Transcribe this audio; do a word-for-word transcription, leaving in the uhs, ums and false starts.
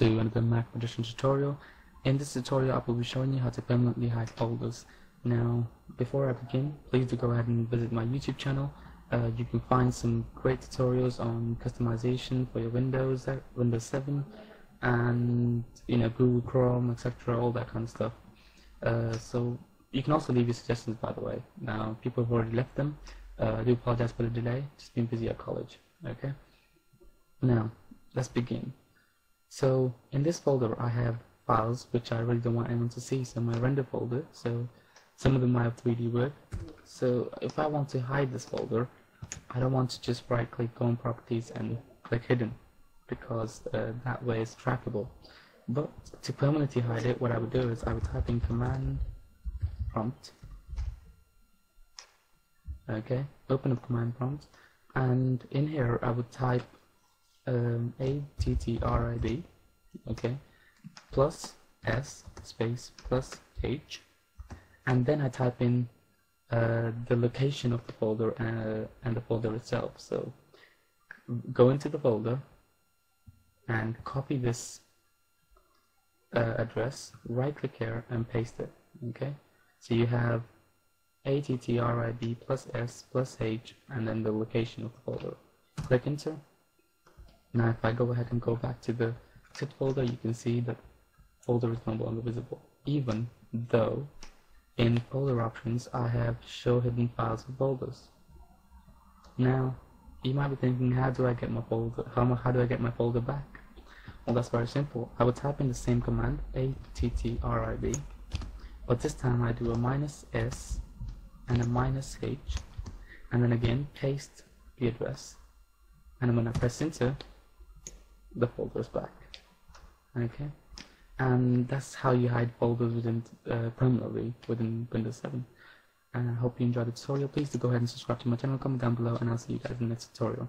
to another Mac magician tutorial. In this tutorial, I will be showing you how to permanently hide folders. Now, before I begin, please do go ahead and visit my YouTube channel. Uh, you can find some great tutorials on customization for your Windows, Windows seven, and you know Google Chrome, et cetera, all that kind of stuff. Uh, so you can also leave your suggestions, by the way. Now, people have already left them. Uh, I do apologize for the delay. Just been busy at college. Okay. Now, let's begin. So in this folder, I have files which I really don't want anyone to see, so my render folder. So some of them I have three D work. So if I want to hide this folder, I don't want to just right click, go on properties and click hidden, because uh, that way it's trackable. But to permanently hide it, what I would do is I would type in Command Prompt. Okay, open up Command Prompt, and in here I would type um, A T T R I D, okay, plus S space plus H, and then I type in uh, the location of the folder uh, and the folder itself. So go into the folder and copy this uh, address, right click here and paste it. Okay, so you have A T T R I D plus S plus H and then the location of the folder. Click enter. Now if I go ahead and go back to the zip folder, you can see that folder is no longer visible, even though in folder options I have show hidden files for folders. Now you might be thinking, how do I get my folder how, how do I get my folder back? Well, that's very simple. I would type in the same command, A T T R I D, but this time I do a minus S and a minus H, and then again paste the address, and when I press enter, the folder is back. Okay, and that's how you hide folders within uh, permanently within Windows seven. And I hope you enjoyed the tutorial. Please do go ahead and subscribe to my channel, comment down below, and I'll see you guys in the next tutorial.